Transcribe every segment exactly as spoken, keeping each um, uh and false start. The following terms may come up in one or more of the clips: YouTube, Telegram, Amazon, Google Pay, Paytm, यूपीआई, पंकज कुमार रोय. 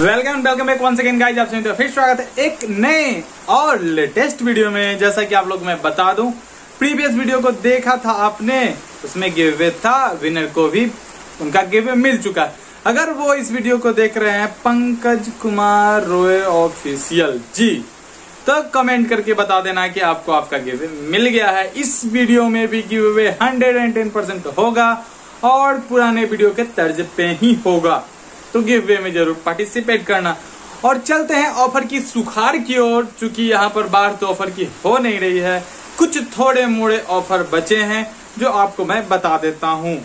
Welcome welcome एक one second guys, आप सभी का फिर स्वागत है एक नए और लेटेस्ट वीडियो में। जैसा कि आप लोग मैं बता दूं, प्रीवियस वीडियो को देखा था आपने, उसमें गिवअवे था, विनर को भी उनका गिवअवे मिल चुका है। अगर वो इस वीडियो को देख रहे हैं पंकज कुमार रोय ऑफिशियल जी, तो कमेंट करके बता देना कि आपको आपका गिवअवे मिल गया है। इस वीडियो में भी giveaway hundred and ten percent होगा और पुराने वीडियो के तर्ज पे ही होगा, तो गिवअवे में जरूर पार्टिसिपेट करना। और चलते हैं ऑफर की सुखार की ओर, चूंकि यहाँ पर बाहर तो ऑफर की हो नहीं रही है, कुछ थोड़े मोड़े ऑफर बचे हैं जो आपको मैं बता देता हूँ।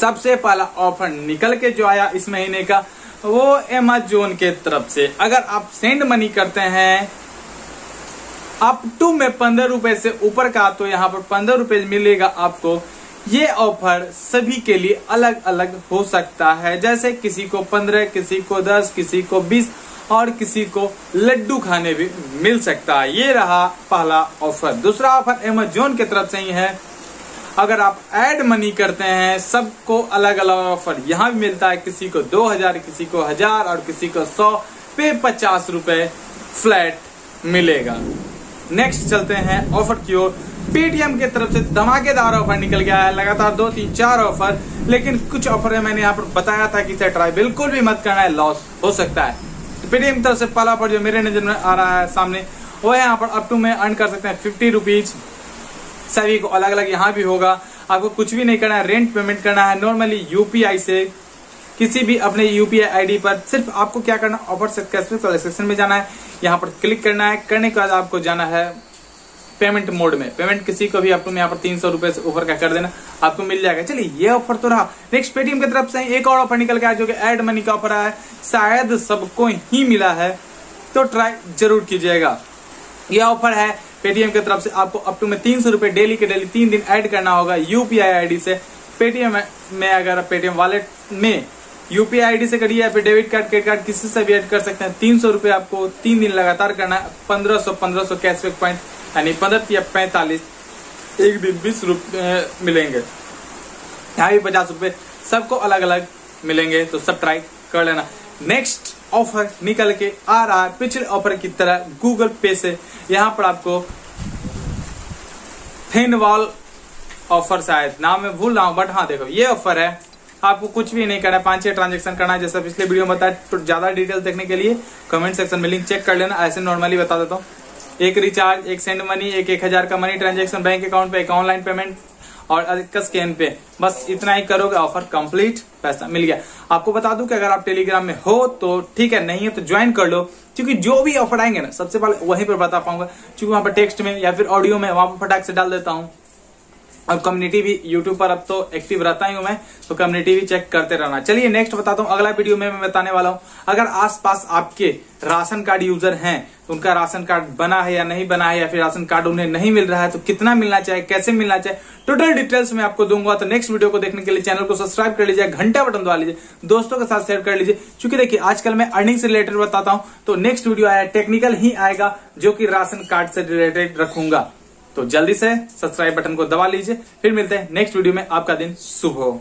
सबसे पहला ऑफर निकल के जो आया इस महीने का, वो Amazon के तरफ से अगर आप सेंड मनी करते हैं अप टू में पंद्रह रुपए से ऊपर का, तो यहाँ पर पंद्रह रुपए मिलेगा आपको। ये ऑफर सभी के लिए अलग अलग हो सकता है, जैसे किसी को पंद्रह, किसी को दस, किसी को बीस और किसी को लड्डू खाने भी मिल सकता है। ये रहा पहला ऑफर। दूसरा ऑफर Amazon की तरफ से ही है, अगर आप ऐड मनी करते हैं सबको अलग अलग ऑफर यहाँ भी मिलता है। किसी को दो हजार, किसी को हजार और किसी को सौ पे पचास रुपए फ्लैट मिलेगा। नेक्स्ट चलते हैं ऑफर की ओर। पेटीएम की तरफ से धमाकेदार ऑफर निकल गया है, लगातार दो तीन चार ऑफर, लेकिन कुछ ऑफर है मैंने यहाँ पर बताया था कि इसे ट्राई बिल्कुल भी मत करना है, लॉस हो सकता है। तो पेटीएम की तरफ से पहला ऑफर जो मेरे नजर में आ रहा है सामने, वो है यहाँ पर अप टू में अर्न कर सकते हैं फिफ्टी रुपीज। सभी को अलग अलग यहाँ भी होगा, आपको कुछ भी नहीं करना है, रेंट पेमेंट करना है नॉर्मली यूपीआई से, किसी भी अपने यूपीआई आईडी पर। सिर्फ आपको क्या करना, ऑफर सक्सेसफुल कलेक्शन में जाना है, यहाँ पर क्लिक करना है। करने के बाद आपको जाना है पेमेंट मोड में। पेमेंट किसी को भी आप यहाँ पर तीन सौ रुपए से ऊपर का कर देना, आपको मिल जाएगा। चलिए ये ऑफर तो रहा। नेक्स्ट पेटीएम की तरफ से एक और ऑफर निकल गया जो कि एड मनी का ऑफर आया है, शायद सबको ही मिला है, तो ट्राई जरूर कीजिएगा। यह ऑफर है पेटीएम की तरफ से, आपको अप टू में तीन सौ रुपए डेली के डेली तीन दिन ऐड करना होगा यूपीआई आईडी से। पेटीएम में अगर पेटीएम वॉलेट में यूपीआई आईडी से करिए या फिर डेबिट कार्ड, क्रेडिट कार्ड किसी से भी ऐड कर सकते हैं। तीन सौ रुपए आपको तीन दिन लगातार करना है। पंद्रह सौ पंद्रह सौ कैशबैक पॉइंट यानी पंद्रह या पैंतालीस, एक दिन बीस रुपए मिलेंगे, ढाई पचास रुपए सबको अलग अलग मिलेंगे, तो सब ट्राई कर लेना। नेक्स्ट ऑफर निकल के आ रहा है पिछले ऑफर की तरह गूगल पे से। यहाँ पर आपको थिन वॉल ऑफर, शायद नाम मैं भूल रहा हूँ, बट हाँ देखो ये ऑफर है, आपको कुछ भी नहीं करना है, पांच छह ट्रांजेक्शन करना है जैसा पिछले वीडियो में बताया। तो ज्यादा डिटेल्स देखने के लिए कमेंट सेक्शन में लिंक चेक कर लेना। ऐसे नॉर्मली बता देता हूँ, एक रिचार्ज, एक सेंड मनी, एक एक हजार का मनी ट्रांजेक्शन बैंक अकाउंट पे, एक ऑनलाइन पेमेंट और स्कैन पे, बस इतना ही करोगे ऑफर कंप्लीट, पैसा मिल गया। आपको बता दूं कि अगर आप टेलीग्राम में हो तो ठीक है, नहीं है तो ज्वाइन कर लो, क्योंकि जो भी ऑफर आएंगे ना सबसे पहले वहीं पर बता पाऊंगा, क्योंकि वहां पर टेक्स्ट में या फिर ऑडियो में वहां पर फटाक से डाल देता हूँ। और कम्युनिटी भी यूट्यूब पर अब तो एक्टिव रहता ही हूं मैं, तो कम्युनिटी भी चेक करते रहना। चलिए नेक्स्ट बताता हूँ, अगला वीडियो में मैं बताने वाला हूँ, अगर आसपास आपके राशन कार्ड यूजर हैं तो उनका राशन कार्ड बना है या नहीं बना है, या फिर राशन कार्ड उन्हें नहीं मिल रहा है तो कितना मिलना चाहिए, कैसे मिलना चाहिए, टोटल डिटेल्स मैं आपको दूंगा। तो नेक्स्ट वीडियो को देखने के लिए चैनल को सब्सक्राइब कर लीजिए, घंटा बटन दबा लीजिए, दोस्तों के साथ शेयर कर लीजिए, क्योंकि देखिए आजकल मैं अर्निंग से रिलेटेड बताता हूँ, तो नेक्स्ट वीडियो आया टेक्निकल ही आएगा जो कि राशन कार्ड से रिलेटेड रखूंगा। तो जल्दी से सब्सक्राइब बटन को दबा लीजिए, फिर मिलते हैं नेक्स्ट वीडियो में। आपका दिन शुभ हो।